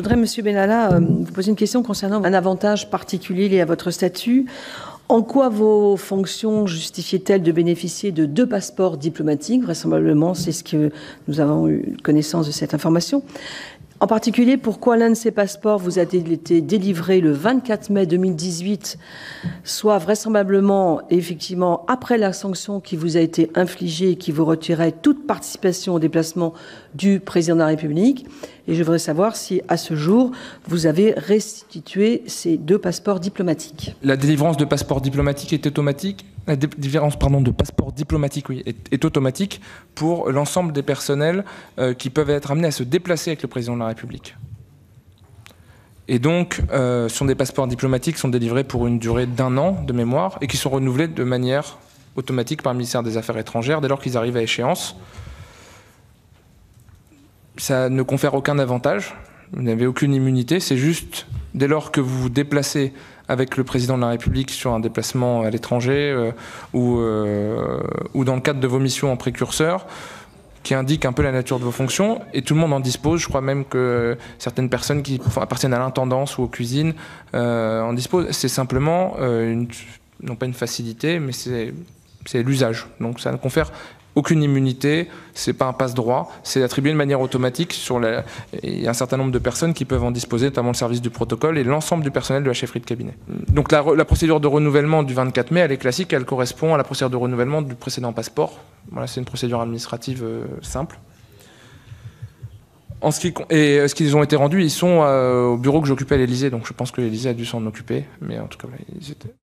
voudrais, Monsieur Benalla, vous poser une question concernant un avantage particulier lié à votre statut. En quoi vos fonctions justifiaient-elles de bénéficier de 2 passeports diplomatiques? Vraisemblablement, c'est ce que nous avons eu connaissance de cette information. En particulier, pourquoi l'un de ces passeports vous a été délivré le 24 mai 2018, soit vraisemblablement, effectivement, après la sanction qui vous a été infligée et qui vous retirait toute participation au déplacement du président de la République? Et je voudrais savoir si, à ce jour, vous avez restitué ces 2 passeports diplomatiques. La délivrance de passeports diplomatiques est automatique. La délivrance, pardon, de passeports diplomatiques, oui, est automatique pour l'ensemble des personnels qui peuvent être amenés à se déplacer avec le président de la République. Et donc, ce sont des passeports diplomatiques qui sont délivrés pour une durée d'1 an de mémoire et qui sont renouvelés de manière automatique par le ministère des Affaires étrangères dès lors qu'ils arrivent à échéance. Ça ne confère aucun avantage, vous n'avez aucune immunité, c'est juste dès lors que vous vous déplacez avec le président de la République sur un déplacement à l'étranger ou dans le cadre de vos missions en précurseur, qui indique un peu la nature de vos fonctions, et tout le monde en dispose. Je crois même que certaines personnes qui appartiennent à l'intendance ou aux cuisines en disposent. C'est simplement, non pas une facilité, mais c'est l'usage, donc ça ne confère aucune immunité, c'est pas un passe-droit, c'est attribué de manière automatique. Il y a un certain nombre de personnes qui peuvent en disposer, notamment le service du protocole et l'ensemble du personnel de la chefferie de cabinet. Donc la procédure de renouvellement du 24 mai, elle est classique, elle correspond à la procédure de renouvellement du précédent passeport. Voilà, c'est une procédure administrative simple. Et ce qu'ils ont été rendus, ils sont au bureau que j'occupais à l'Élysée, donc je pense que l'Élysée a dû s'en occuper, mais en tout cas, voilà, ils étaient...